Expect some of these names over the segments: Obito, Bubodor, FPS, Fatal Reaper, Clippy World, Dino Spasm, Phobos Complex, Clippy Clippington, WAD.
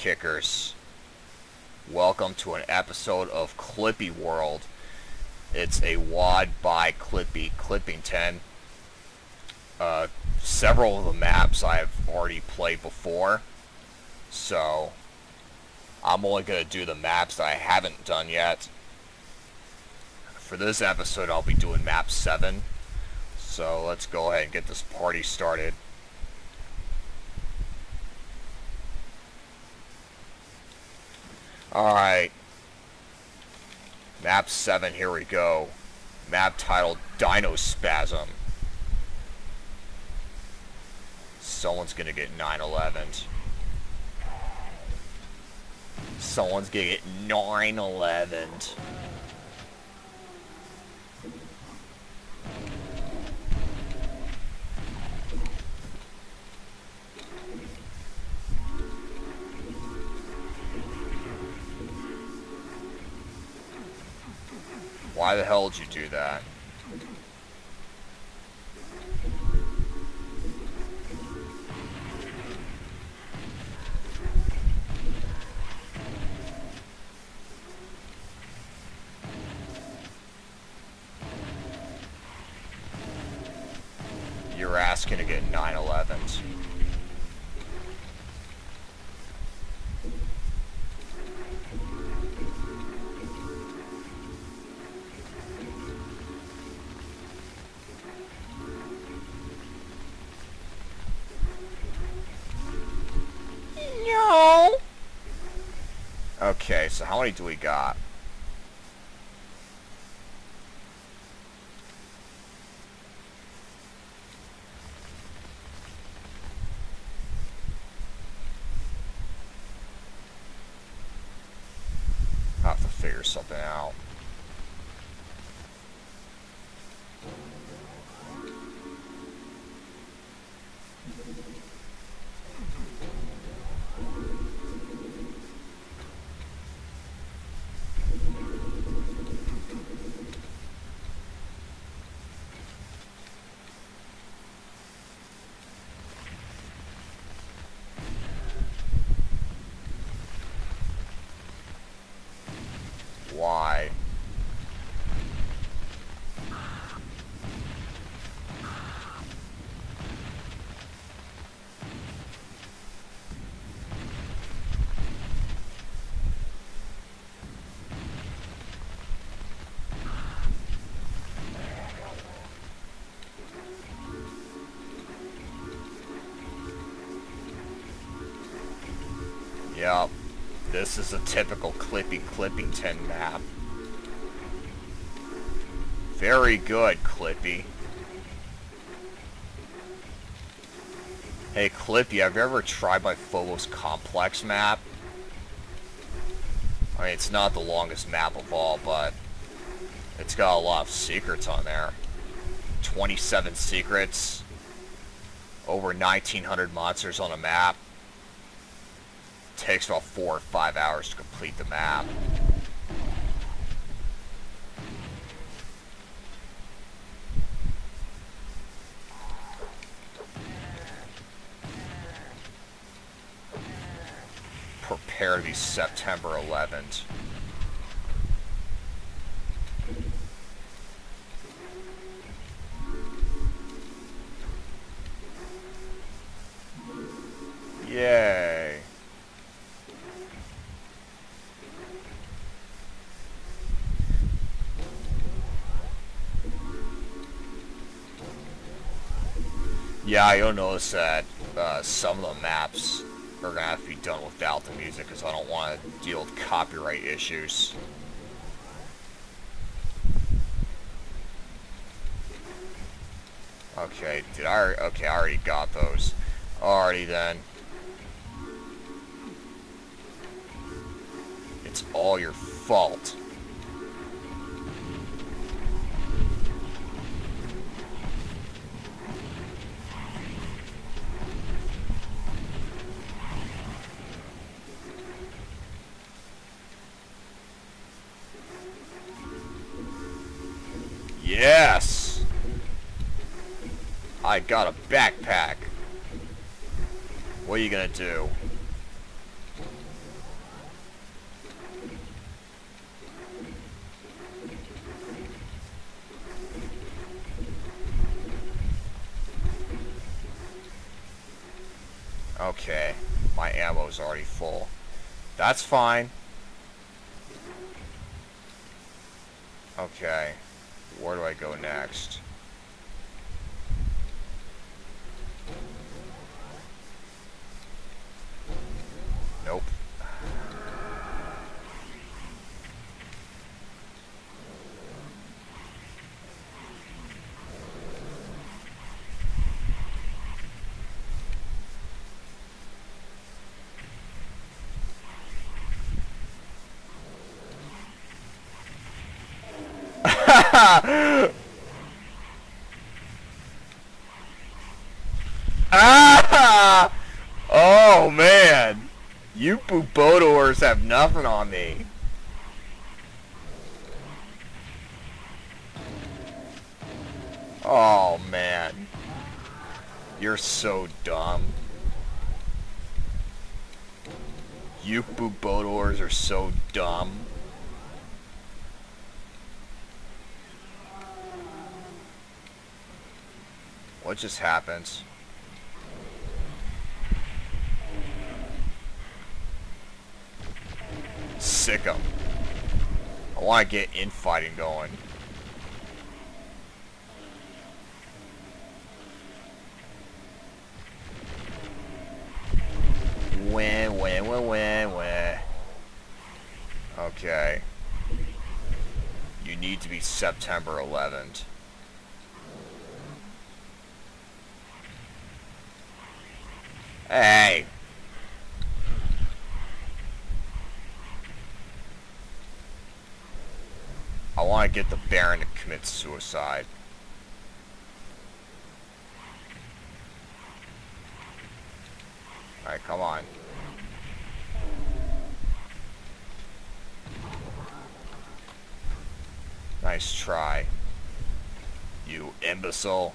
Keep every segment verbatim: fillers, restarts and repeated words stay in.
kickers. Welcome to an episode of Clippy World. It's a wad by Clippy Clippington. Uh, several of the maps I've already played before, so I'm only going to do the maps that I haven't done yet. For this episode, I'll be doing map seven. So let's go ahead and get this party started. Alright, map seven, here we go. Map titled Dino Spasm. Someone's gonna get nine eleven'd. Someone's gonna get nine eleven'd. Why the hell did you do that? Your ass gonna get nine eleven's. Okay, so how many do we got? I'll have to figure something out. Why? Yep. This is a typical Clippy Clippington map. Very good, Clippy. Hey, Clippy, have you ever tried my Phobos Complex map? I mean, it's not the longest map of all, but it's got a lot of secrets on there. twenty-seven secrets, over nineteen hundred monsters on a map. Takes about four or five hours to complete the map. Prepare to be September eleventh. Yay. Yeah, you'll notice that uh, some of the maps are going to have to be done without the music because I don't want to deal with copyright issues. Okay, did I, okay, I already got those. Alrighty then. It's all your fault. Yes! I got a backpack. What are you gonna do? Okay, my ammo's already full. That's fine. Okay, where do I go next? Nope. Ah! Oh man, you Bubodors have nothing on me. Oh man, you're so dumb. You Bubodors are so dumb. What just happens? Sick 'em. I want to get infighting going. Wah, wah, wah, wah, wah. Okay. You need to be September eleventh. Hey! I want to get the Baron to commit suicide. Alright, come on. Nice try. You imbecile.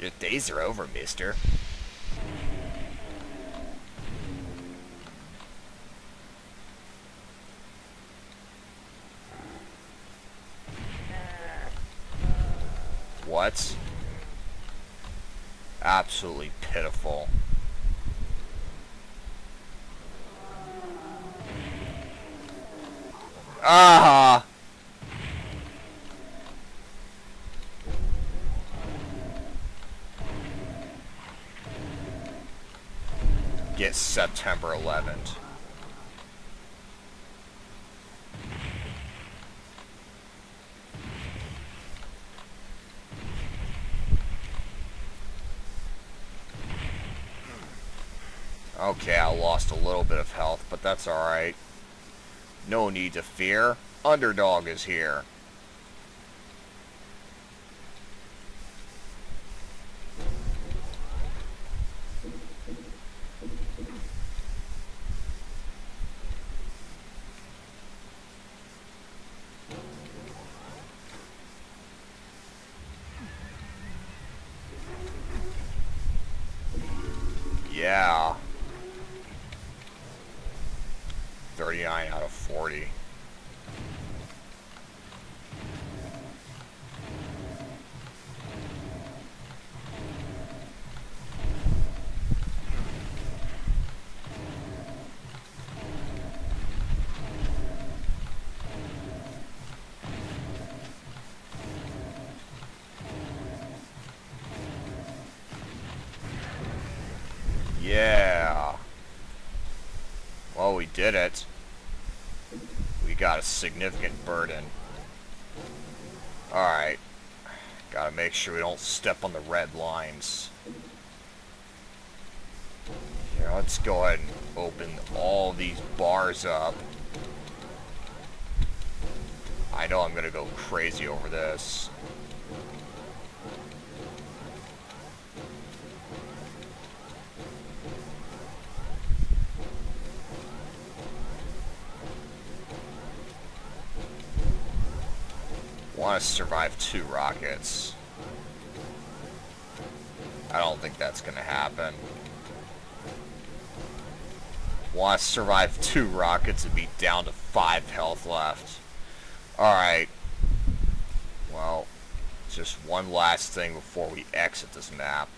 Your days are over, mister. What? Absolutely pitiful. Ah! Get September eleventh. Okay, I lost a little bit of health, but that's alright. No need to fear. Underdog is here. Yeah. thirty-nine out of forty. Yeah. Well, we did it. We got a significant burden. Alright. Gotta make sure we don't step on the red lines. Here, let's go ahead and open all these bars up. I know I'm gonna go crazy over this. Want to survive two rockets. I don't think that's going to happen. Well, I survived two rockets and be down to five health left. Alright. Well, just one last thing before we exit this map.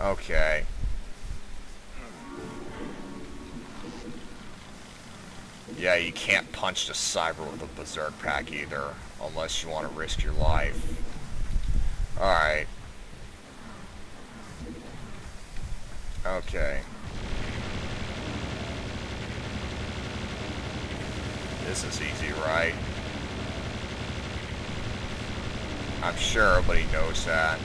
Okay. Yeah, you can't punch the cyber with a berserk pack either, unless you want to risk your life. Alright. Okay. This is easy, right? I'm sure everybody knows that.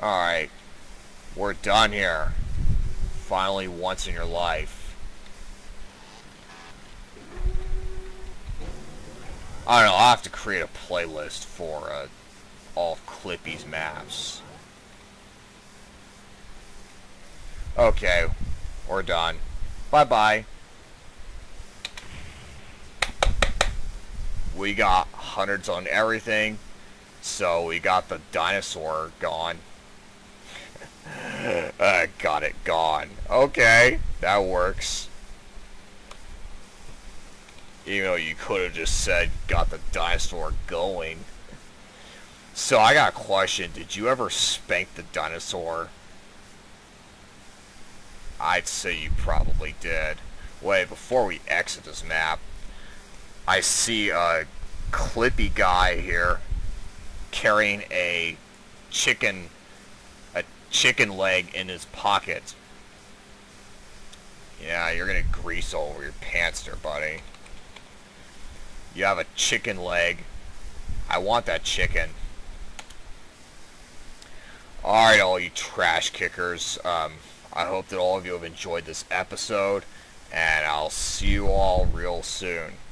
Alright, we're done here. Finally, once in your life. I don't know, I'll have to create a playlist for uh, all of Clippy's maps. Okay, we're done. Bye-bye. We got hundreds on everything, so we got the dinosaur gone. Uh, got it gone. Okay, that works. You know, you could have just said, got the dinosaur going. So I got a question. Did you ever spank the dinosaur? I'd say you probably did. Wait, before we exit this map, I see a Clippy guy here carrying a chicken... chicken leg in his pocket. Yeah, you're gonna grease all over your pants there, buddy. You have a chicken leg. I want that chicken. Alright, all you trash kickers. Um, I hope that all of you have enjoyed this episode, and I'll see you all real soon.